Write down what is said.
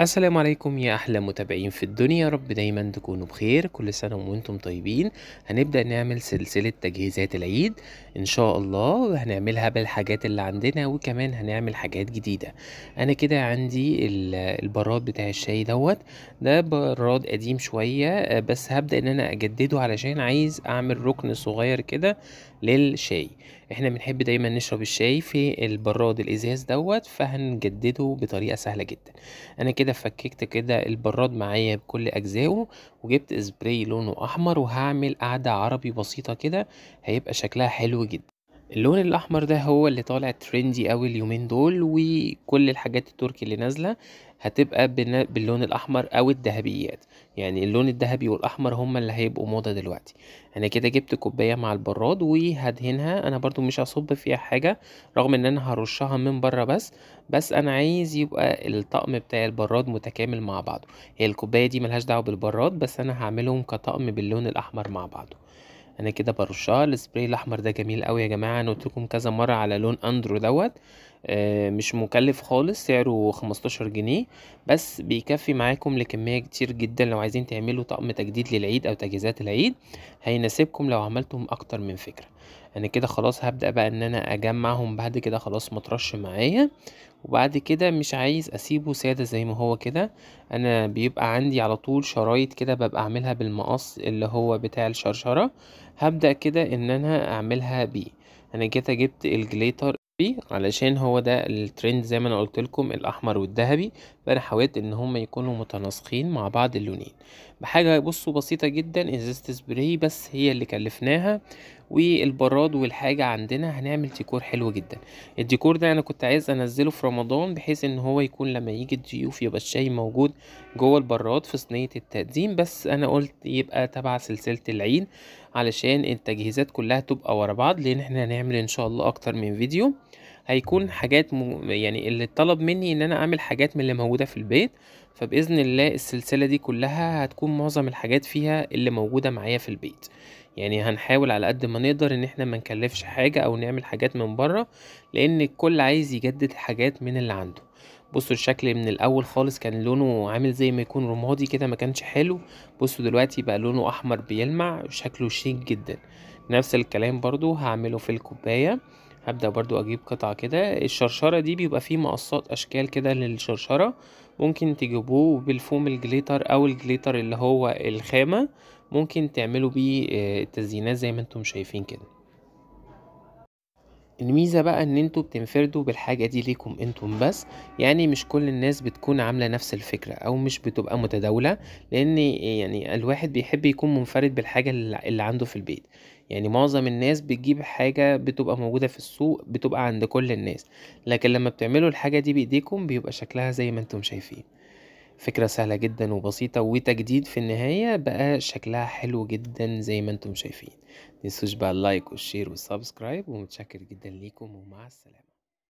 السلام عليكم يا احلى متابعين في الدنيا، رب دايما تكونوا بخير. كل سنه وانتم طيبين. هنبدا نعمل سلسله تجهيزات العيد ان شاء الله، هنعملها بالحاجات اللي عندنا وكمان هنعمل حاجات جديده. انا كده عندي البراد بتاع الشاي دوت، ده براد قديم شويه بس هبدا ان انا اجدده علشان عايز اعمل ركن صغير كده للشاي. احنا بنحب دايما نشرب الشاي في البراد الازاز دوت، فهنجدده بطريقه سهله جدا. انا كده فككت كده البراد معايا بكل اجزائه وجبت اسبراي لونه احمر، وهعمل قاعده عربي بسيطه كده هيبقى شكلها حلو جدا. اللون الاحمر ده هو اللي طالع ترندي قوي اليومين دول، وكل الحاجات التركي اللي نازله هتبقى باللون الاحمر او الذهبيات، يعني اللون الذهبي والاحمر هما اللي هيبقوا موضه دلوقتي. انا كده جبت كوبايه مع البراد وهدهنها. انا برضو مش هصب فيها حاجه رغم ان انا هرشها من بره، بس انا عايز يبقى الطقم بتاع البراد متكامل مع بعضه. هي الكوبايه دي ملهاش دعوه بالبراد، بس انا هعملهم كطقم باللون الاحمر مع بعضه. انا كده برشها. السبراي الاحمر ده جميل قوي يا جماعه، انا قلت لكم كذا مره على لون اندرو دوت، مش مكلف خالص، سعره 15 جنيه بس بيكفي معاكم لكميه كتير جدا. لو عايزين تعملوا طقم تجديد للعيد او تجهيزات العيد هيناسبكم لو عملتم اكتر من فكره. انا كده خلاص هبدا بقى ان انا اجمعهم بعد كده، خلاص مترش معايا، وبعد كده مش عايز اسيبه ساده زي ما هو كده. انا بيبقى عندي على طول شرايط كده ببقى اعملها بالمقص اللي هو بتاع الشرشره، هبدا كده ان انا اعملها بيه. انا كده جبت الجليتر بيه علشان هو ده الترند زي ما انا قلت لكم، الاحمر والذهبي، فانا حاولت ان هم يكونوا متناسقين مع بعض اللونين بحاجه بصوا بسيطه جدا. ازازه سبراي بس هي اللي كلفناها، والبراد والحاجه عندنا هنعمل ديكور حلو جدا. الديكور ده انا كنت عايز انزله في رمضان بحيث ان هو يكون لما يجي الضيوف يبقى الشاي موجود جوه البراد في صينيه التقديم، بس انا قلت يبقى تبع سلسله العيد علشان التجهيزات كلها تبقى ورا بعض، لان احنا هنعمل ان شاء الله اكتر من فيديو هيكون حاجات يعني اللي اتطلب مني ان انا اعمل حاجات من اللي موجوده في البيت، فباذن الله السلسله دي كلها هتكون معظم الحاجات فيها اللي موجوده معايا في البيت. يعني هنحاول على قد ما نقدر ان احنا ما نكلفش حاجه او نعمل حاجات من بره، لان الكل عايز يجدد حاجات من اللي عنده. بصوا الشكل من الاول خالص كان لونه عامل زي ما يكون رمادي كده، ما كانش حلو. بصوا دلوقتي بقى لونه احمر بيلمع وشكله شيك جدا. نفس الكلام برضو هعمله في الكوبايه، هبدأ برضو اجيب قطعة كده. الشرشرة دي بيبقى فيه مقصات اشكال كده للشرشرة، ممكن تجيبوه بالفوم الجليتر او الجليتر اللي هو الخامة، ممكن تعملوا بيه تزيينات زي ما انتم شايفين كده. الميزة بقى ان انتوا بتنفردوا بالحاجة دي ليكم انتم بس، يعني مش كل الناس بتكون عاملة نفس الفكرة او مش بتبقى متداولة، لان يعني الواحد بيحب يكون منفرد بالحاجة اللي عنده في البيت. يعني معظم الناس بتجيب حاجة بتبقى موجودة في السوق بتبقى عند كل الناس، لكن لما بتعملوا الحاجة دي بايديكم بيبقى شكلها زي ما انتم شايفين. فكرة سهلة جدا وبسيطة وتجديد في النهاية، بقى شكلها حلو جدا زي ما انتم شايفين. متنسوش بقى اللايك والشير والسبسكرايب، ومتشكر جدا ليكم ومع السلامة.